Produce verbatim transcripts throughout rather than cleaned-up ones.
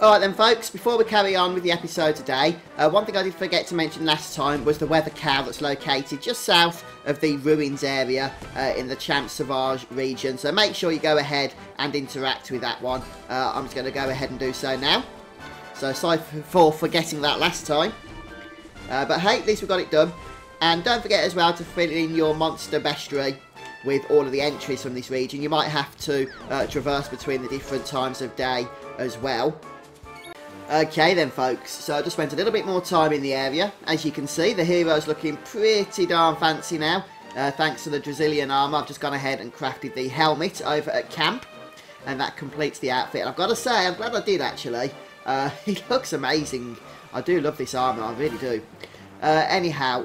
Alright then folks, before we carry on with the episode today, uh, one thing I did forget to mention last time was the weather cow that's located just south of the ruins area uh, in the Champ Sauvage region, so make sure you go ahead and interact with that one. Uh, I'm just going to go ahead and do so now. So sorry for forgetting that last time. Uh, but hey, at least we got it done. And don't forget as well to fill in your monster bestiary with all of the entries from this region. You might have to uh, traverse between the different times of day as well. Okay then folks, so I just spent a little bit more time in the area. As you can see, the hero's looking pretty darn fancy now. Uh, thanks to the Drasilian armor, I've just gone ahead and crafted the helmet over at camp. And that completes the outfit. And I've got to say, I'm glad I did actually. Uh, it looks amazing. I do love this armour, I really do. Uh, anyhow,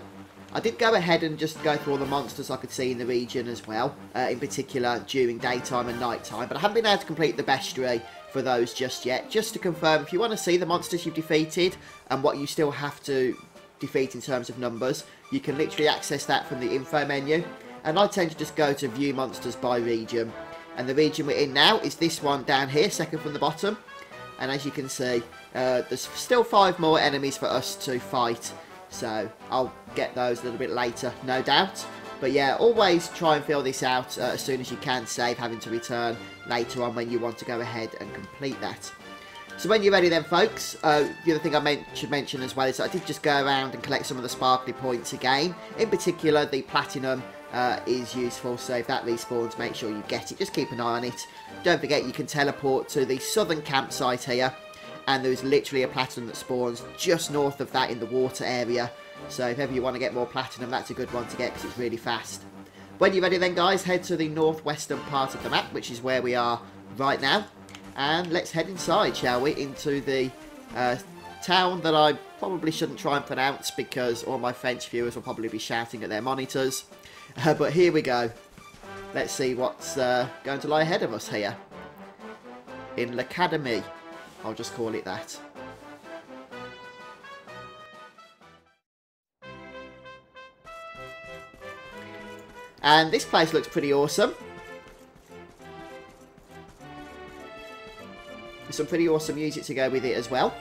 I did go ahead and just go through all the monsters I could see in the region as well, uh, in particular during daytime and nighttime, but I haven't been able to complete the bestiary for those just yet. Just to confirm, if you want to see the monsters you've defeated and what you still have to defeat in terms of numbers, you can literally access that from the info menu, and I tend to just go to view monsters by region. And the region we're in now is this one down here, second from the bottom. And as you can see, uh, there's still five more enemies for us to fight. So I'll get those a little bit later, no doubt. But yeah, always try and fill this out uh, as soon as you can, save having to return later on when you want to go ahead and complete that. So when you're ready then, folks, uh, the other thing I meant, should mention as well is that I did just go around and collect some of the sparkly points again. In particular, the platinum uh, is useful, so if that respawns, make sure you get it. Just keep an eye on it. Don't forget you can teleport to the southern campsite here, and there's literally a platinum that spawns just north of that in the water area. So if ever you want to get more platinum, that's a good one to get because it's really fast. When you're ready then, guys, head to the northwestern part of the map, which is where we are right now. And let's head inside, shall we, into the uh, town that I probably shouldn't try and pronounce because all my French viewers will probably be shouting at their monitors. Uh, but here we go. Let's see what's uh, going to lie ahead of us here. In L'Académie, I'll just call it that. And this place looks pretty awesome. There's some pretty awesome music to go with it as well.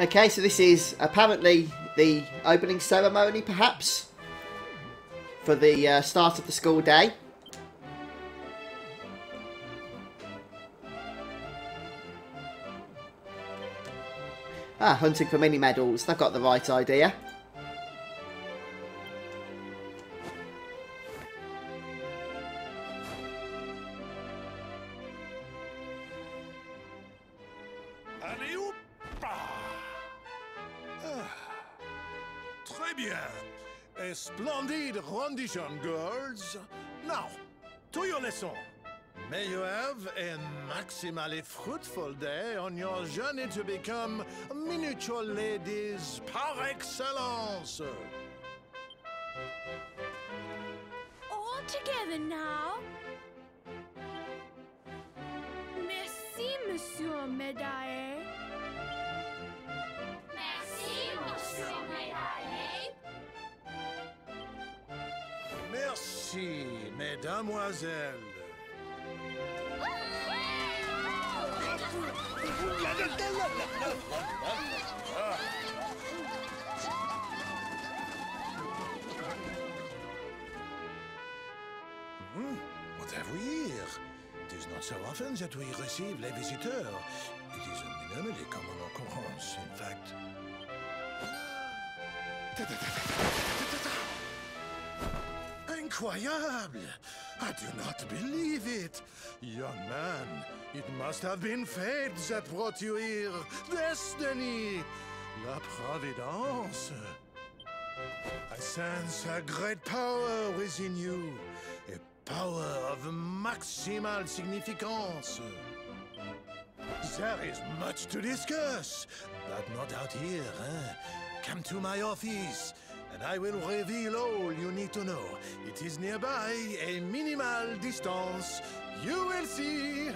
Okay, so this is apparently the opening ceremony, perhaps, for the uh, start of the school day. Ah, hunting for mini medals. They've got the right idea. Splendid rendition, girls. Now, to your lesson. May you have a maximally fruitful day on your journey to become miniature ladies par excellence. All together now. Merci, Monsieur Médaille. Merci, Monsieur Médaille. Merci, mesdamoiselles. Hmm, what have we here? It is not so often that we receive les visiteurs. It is an anomaly common occurrence, in fact. Incroyable! I do not believe it! Young man, it must have been fate that brought you here! Destiny! La Providence! I sense a great power within you, a power of maximal significance. There is much to discuss, but not out here, eh? Come to my office, and I will reveal all you need to know. It is nearby, a minimal distance. You will see!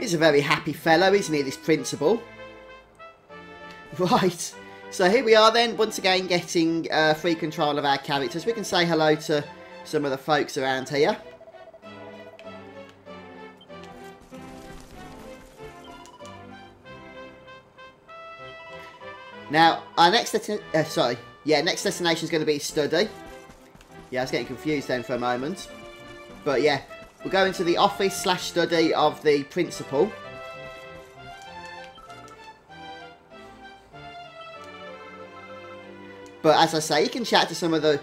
He's a very happy fellow, isn't he, this principal? Right, so here we are then, once again getting uh, free control of our characters. We can say hello to some of the folks around here. Now, our next uh, sorry, yeah, next destination is going to be study. Yeah, I was getting confused then for a moment. But yeah, we're going to the office slash study of the principal. But as I say, you can chat to some of the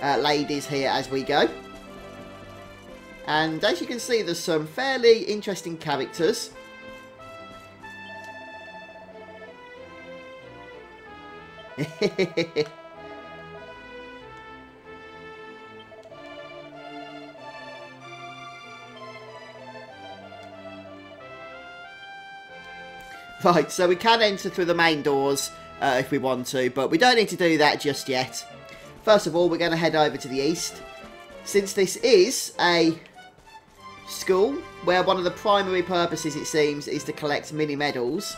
uh, ladies here as we go. And as you can see, there's some fairly interesting characters. Right, so we can enter through the main doors uh, if we want to, but we don't need to do that just yet. First of all, we're going to head over to the east. Since this is a school where one of the primary purposes, it seems, is to collect mini medals,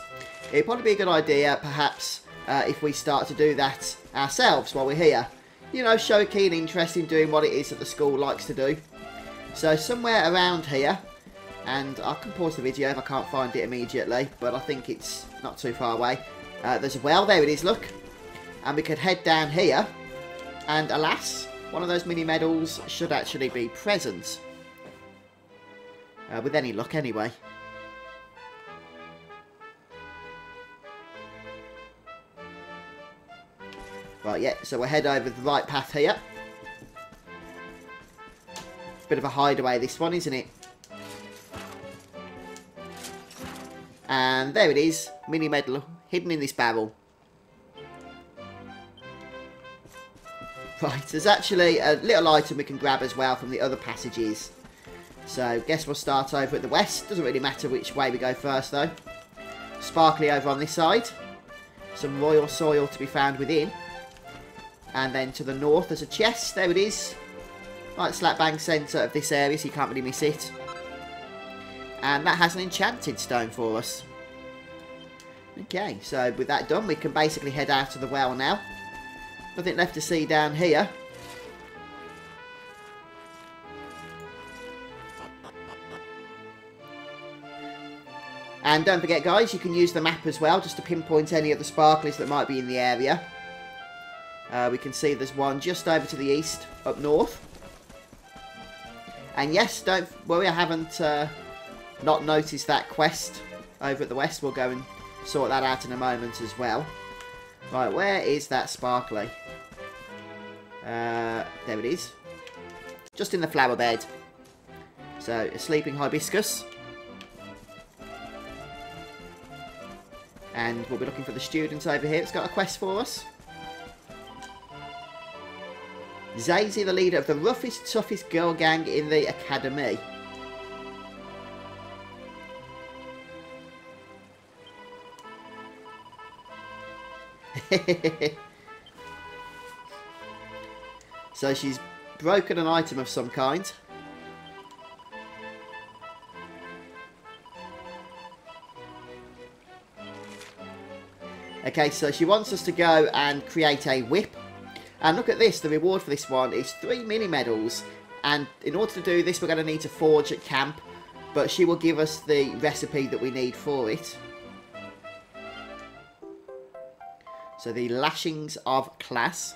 it'd probably be a good idea, perhaps, Uh, if we start to do that ourselves while we're here. You know, show a keen interest in doing what it is that the school likes to do. So somewhere around here, and I can pause the video if I can't find it immediately, but I think it's not too far away. Uh, there's a well, there it is, look. And we could head down here, and alas, one of those mini medals should actually be present. Uh, with any luck anyway. Right, yeah, so we'll head over the right path here. Bit of a hideaway, this one, isn't it? And there it is. Mini medal hidden in this barrel. Right, there's actually a little item we can grab as well from the other passages. So, guess we'll start over at the west. Doesn't really matter which way we go first, though. Sparkly over on this side. Some royal soil to be found within. And then to the north, there's a chest. There it is. Right slap bang centre of this area, so you can't really miss it. And that has an enchanted stone for us. Okay, so with that done, we can basically head out of the well now. Nothing left to see down here. And don't forget, guys, you can use the map as well, just to pinpoint any of the sparklies that might be in the area. Uh, we can see there's one just over to the east, up north. And yes, don't worry, I haven't uh, not noticed that quest over at the west. We'll go and sort that out in a moment as well. Right, where is that sparkly? Uh, there it is. Just in the flower bed. So, a sleeping hibiscus. And we'll be looking for the students over here. It's got a quest for us. Zazie, the leader of the roughest, toughest girl gang in the academy. So she's broken an item of some kind. Okay, so she wants us to go and create a whip. And look at this, the reward for this one is three mini medals. And in order to do this, we're going to need to forge at camp. But she will give us the recipe that we need for it. So the lashings of class.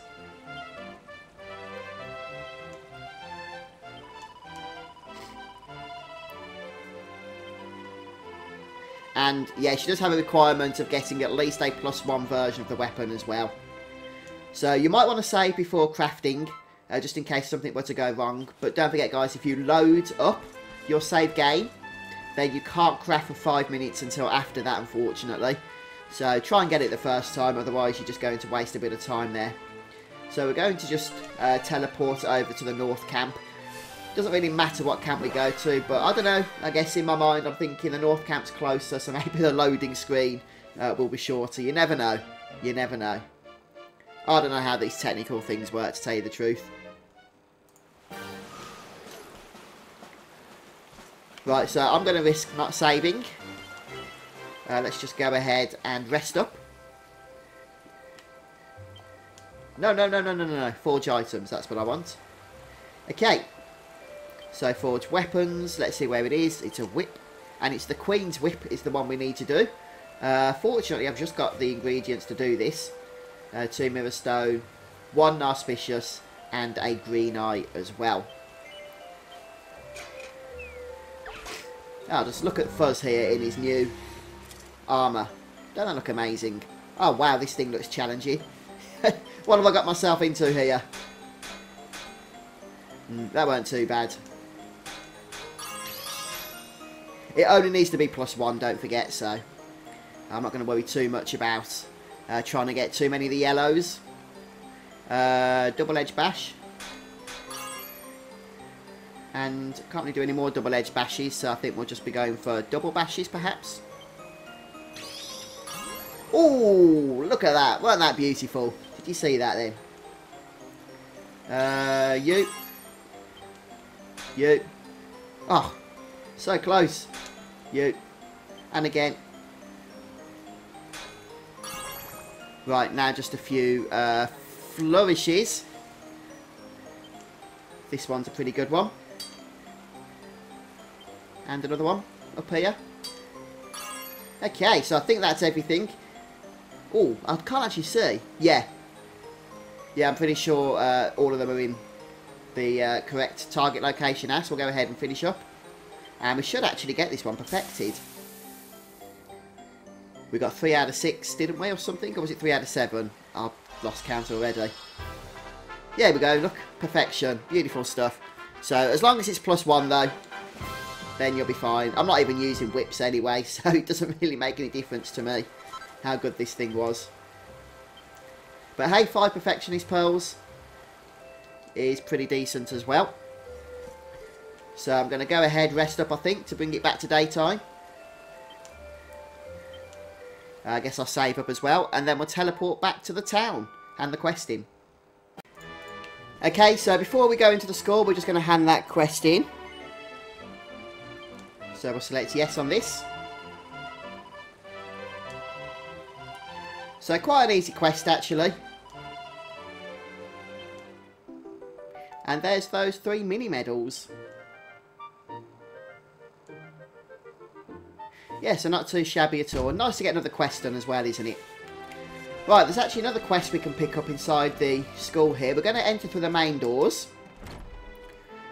And yeah, she does have a requirement of getting at least a plus one version of the weapon as well. So you might want to save before crafting, uh, just in case something were to go wrong. But don't forget guys, if you load up your save game, then you can't craft for five minutes until after that, unfortunately. So try and get it the first time, otherwise you're just going to waste a bit of time there. So we're going to just uh, teleport over to the north camp. Doesn't really matter what camp we go to, but I don't know, I guess in my mind I'm thinking the north camp's closer, so maybe the loading screen uh, will be shorter. You never know, you never know. I don't know how these technical things work, to tell you the truth. Right, so I'm going to risk not saving. Uh, let's just go ahead and rest up. No, no, no, no, no, no, no. Forge items, that's what I want. Okay. So forge weapons. Let's see where it is. It's a whip. And it's the Queen's whip is the one we need to do. Uh, fortunately, I've just got the ingredients to do this. Uh, two mirror stone, one narcissus, and a green eye as well. Oh, just look at Fuzz here in his new armour. Don't that look amazing? Oh, wow, this thing looks challenging. What have I got myself into here? Mm, that weren't too bad. It only needs to be plus one, don't forget, so I'm not going to worry too much about uh, trying to get too many of the yellows. Uh, double-edged bash. And can't really do any more double-edged bashes, so I think we'll just be going for double bashes, perhaps. Oh, look at that. Weren't that beautiful? Did you see that then? Uh, you. You. Oh, so close. You. And again. Right, now just a few uh, flourishes. This one's a pretty good one. And another one up here. Okay, so I think that's everything. Oh, I can't actually see. Yeah. Yeah, I'm pretty sure uh, all of them are in the uh, correct target location now, so we'll go ahead and finish up. And we should actually get this one perfected. We got three out of six, didn't we, or something? Or was it three out of seven? I've lost count already. Yeah, here we go. Look, perfection. Beautiful stuff. So, as long as it's plus one, though, then you'll be fine. I'm not even using whips anyway, so it doesn't really make any difference to me how good this thing was. But hey, five perfectionist pearls is pretty decent as well. So I'm going to go ahead, rest up, I think, to bring it back to daytime. I guess I'll save up as well, and then we'll teleport back to the town and the quest in. Okay, so before we go into the school, we're just going to hand that quest in. So we'll select yes on this. So quite an easy quest actually. And there's those three mini medals. Yeah, so not too shabby at all. Nice to get another quest done as well, isn't it? Right, there's actually another quest we can pick up inside the school here. We're going to enter through the main doors.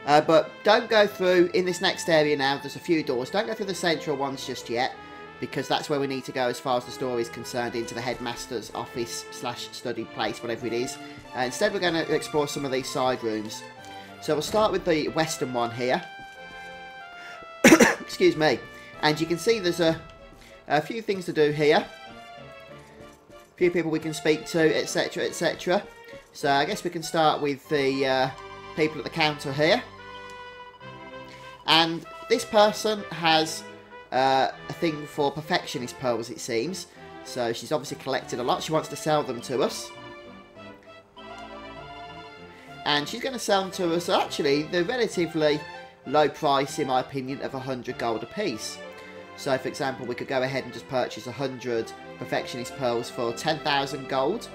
Uh, but don't go through in this next area now. There's a few doors. Don't go through the central ones just yet, because that's where we need to go as far as the story is concerned, into the headmaster's office slash study place, whatever it is. Uh, instead, we're going to explore some of these side rooms. So we'll start with the western one here. Excuse me. And you can see there's a, a few things to do here. A few people we can speak to, et cetera, et cetera. So I guess we can start with the Uh, people at the counter here, and this person has uh, a thing for perfectionist pearls, it seems. So she's obviously collected a lot. She wants to sell them to us, and she's going to sell them to us. Actually, they're relatively low price, in my opinion, of one hundred gold apiece. So, for example, we could go ahead and just purchase one hundred perfectionist pearls for ten thousand gold.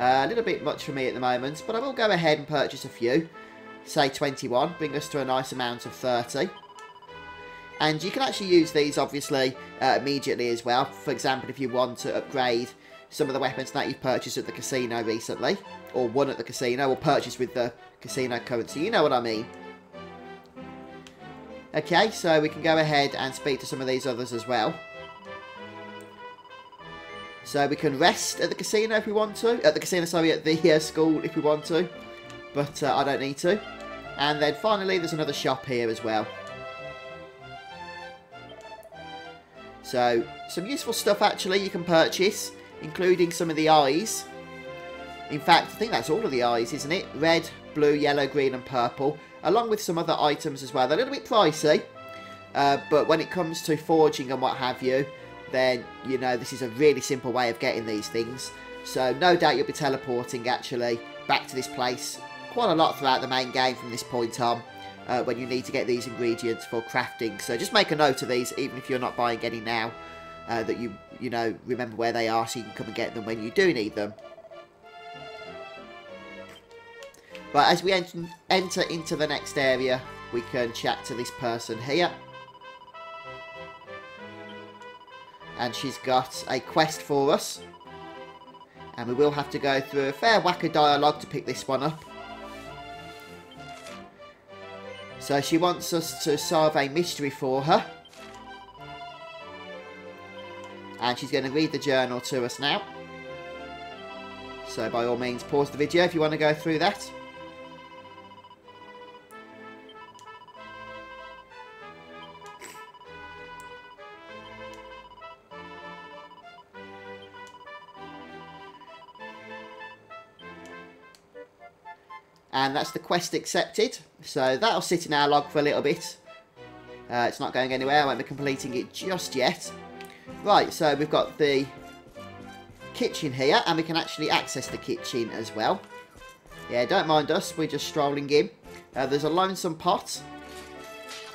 Uh, a little bit much for me at the moment, but I will go ahead and purchase a few. Say twenty-one, bring us to a nice amount of thirty. And you can actually use these, obviously, uh, immediately as well. For example, if you want to upgrade some of the weapons that you've purchased at the casino recently, or won at the casino, or purchased with the casino currency, you know what I mean. Okay, so we can go ahead and speak to some of these others as well. So we can rest at the casino if we want to. At the casino, sorry, at the uh, school if we want to. But uh, I don't need to. And then finally, there's another shop here as well. So, some useful stuff actually you can purchase, including some of the eyes. In fact, I think that's all of the eyes, isn't it? Red, blue, yellow, green and purple, along with some other items as well. They're a little bit pricey, uh, but when it comes to forging and what have you, then, you know, this is a really simple way of getting these things. So, no doubt you'll be teleporting actually back to this place quite a lot throughout the main game from this point on. Uh, when you need to get these ingredients for crafting. So just make a note of these, even if you're not buying any now, uh, that you, you know, remember where they are so you can come and get them when you do need them. But as we ent enter into the next area, we can chat to this person here. And she's got a quest for us. And we will have to go through a fair whack of dialogue to pick this one up. So she wants us to solve a mystery for her. And she's going to read the journal to us now. So by all means, pause the video if you want to go through that. And that's the quest accepted. So that'll sit in our log for a little bit. Uh, it's not going anywhere. I won't be completing it just yet. Right, so we've got the kitchen here. And we can actually access the kitchen as well. Yeah, don't mind us. We're just strolling in. Uh, there's a lonesome pot,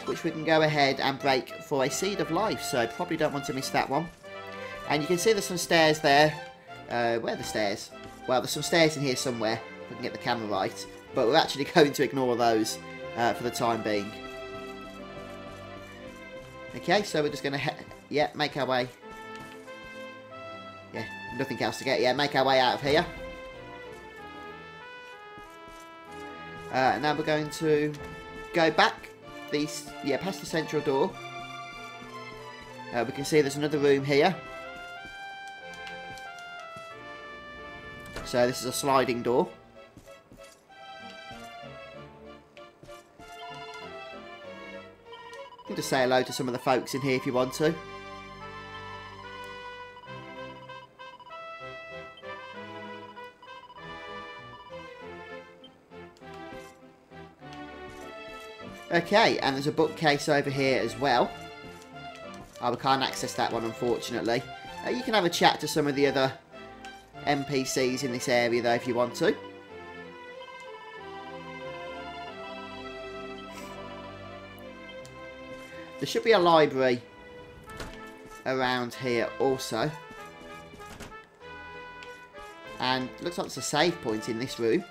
which we can go ahead and break for a seed of life. So probably don't want to miss that one. And you can see there's some stairs there. Uh, where are the stairs? Well, there's some stairs in here somewhere. If we can get the camera right. But we're actually going to ignore those uh, for the time being. Okay, so we're just going to, yeah, make our way. Yeah, nothing else to get. Yeah, make our way out of here. Uh, and now we're going to go back these, yeah, past the central door. Uh, we can see there's another room here. So this is a sliding door. You can just say hello to some of the folks in here if you want to. Okay, and there's a bookcase over here as well. Oh, we can't access that one, unfortunately. Uh, you can have a chat to some of the other N P Cs in this area, though, if you want to. There should be a library around here also. And looks like there's a save point in this room.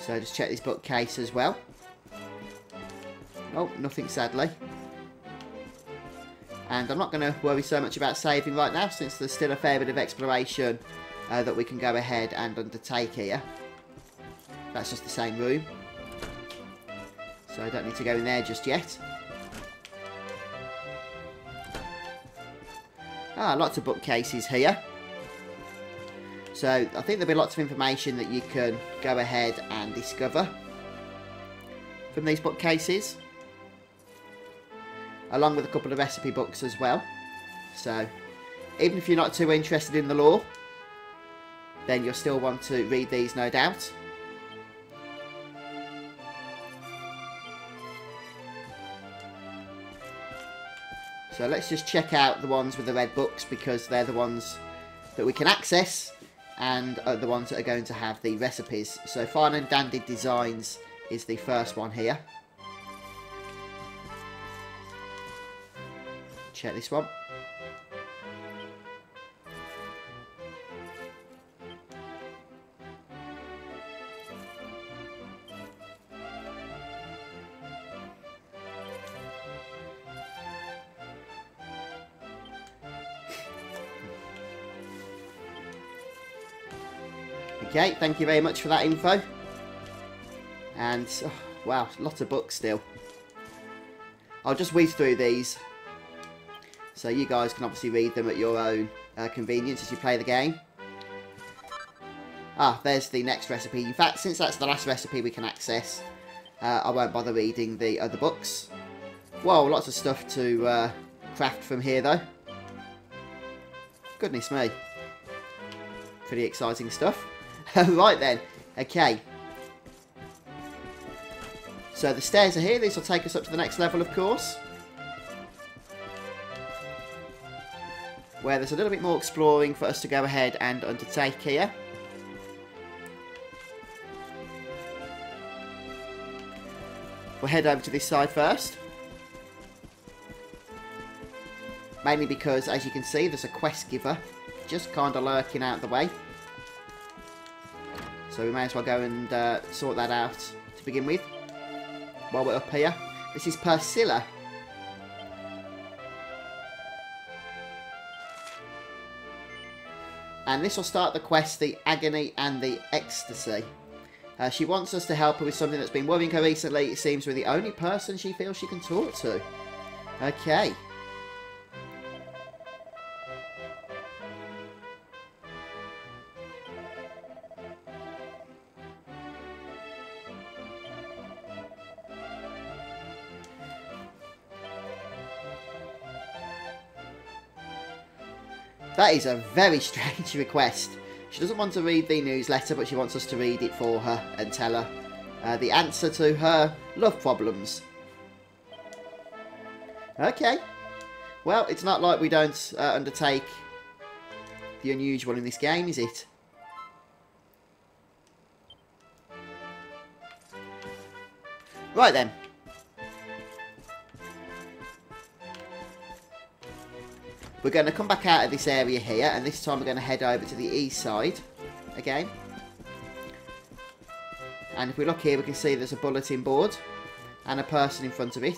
So just check this bookcase as well. Oh, nothing sadly. And I'm not going to worry so much about saving right now since there's still a fair bit of exploration uh, that we can go ahead and undertake here. That's just the same room. So I don't need to go in there just yet. Ah, lots of bookcases here. So I think there'll be lots of information that you can go ahead and discover from these bookcases. Along with a couple of recipe books as well. So even if you're not too interested in the lore, then you'll still want to read these, no doubt. So let's just check out the ones with the red books because they're the ones that we can access and are the ones that are going to have the recipes. So Fine and Dandy Designs is the first one here. Check this one. Okay, thank you very much for that info. And, oh, wow, lots of books still. I'll just whiz through these So you guys can obviously read them at your own uh, convenience as you play the game. Ah, there's the next recipe. In fact, since that's the last recipe we can access, uh, I won't bother reading the other books. Whoa, lots of stuff to uh, craft from here, though. Goodness me. Pretty exciting stuff. Right then. Okay. So the stairs are here. These will take us up to the next level, of course, where there's a little bit more exploring for us to go ahead and undertake here. We'll head over to this side first. Mainly because, as you can see, there's a quest giver just kind of lurking out the way. So we may as well go and uh, sort that out to begin with. While we're up here. This is Priscilla. And this will start the quest, The Agony and the Ecstasy. Uh, she wants us to help her with something that's been worrying her recently. It seems we're the only person she feels she can talk to. Okay. That is a very strange request. She doesn't want to read the newsletter, but she wants us to read it for her and tell her uh, the answer to her love problems. Okay. Well, it's not like we don't uh, undertake the unusual in this game, is it? Right then. We're going to come back out of this area here, and this time we're going to head over to the east side again. And if we look here, we can see there's a bulletin board and a person in front of it.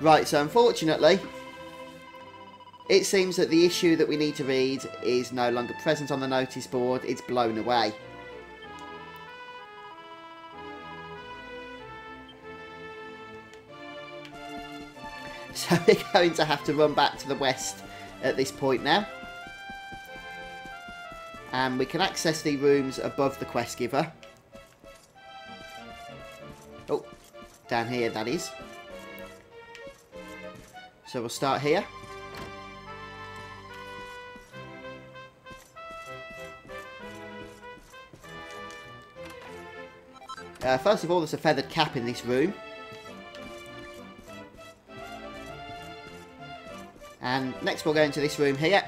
Right, so unfortunately, it seems that the issue that we need to read is no longer present on the notice board. It's blown away. So we're going to have to run back to the west at this point now. And we can access the rooms above the quest giver. Oh, down here that is. So we'll start here. Uh, first of all, there's a feathered cap in this room. And next we'll go into this room here.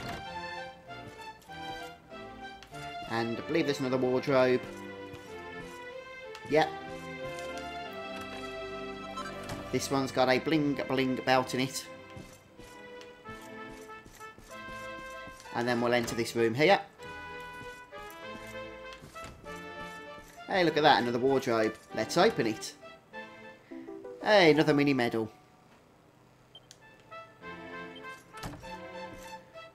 And I believe there's another wardrobe. Yep. This one's got a bling bling belt in it. And then we'll enter this room here. Hey, look at that, another wardrobe. Let's open it. Hey, another mini medal.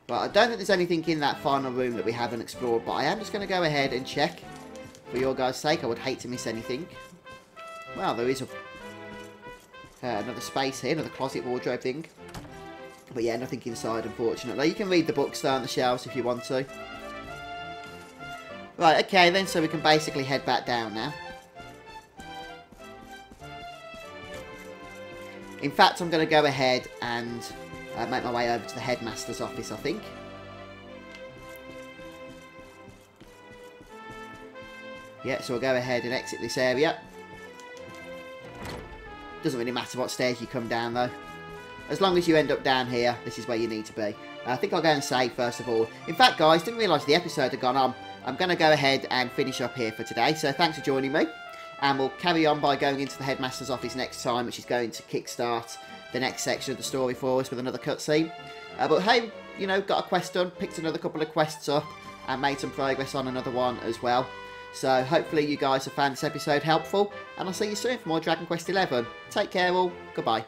Well, I don't think there's anything in that final room that we haven't explored, but I am just going to go ahead and check. For your guys' sake, I would hate to miss anything. Well, there is a, uh, another space here, another closet wardrobe thing. But yeah, nothing inside, unfortunately. You can read the books down the shelves if you want to. Right, okay then, so we can basically head back down now. In fact, I'm going to go ahead and uh, make my way over to the headmaster's office, I think. Yeah, so we'll go ahead and exit this area. Doesn't really matter what stairs you come down, though. As long as you end up down here, this is where you need to be. I think I'll go and save first of all. In fact, guys, didn't realise the episode had gone on. I'm going to go ahead and finish up here for today. So thanks for joining me. And we'll carry on by going into the headmaster's office next time, which is going to kickstart the next section of the story for us with another cutscene. Uh, but hey, you know, got a quest done, picked another couple of quests up, and made some progress on another one as well. So hopefully you guys have found this episode helpful. And I'll see you soon for more Dragon Quest eleven. Take care all. Goodbye.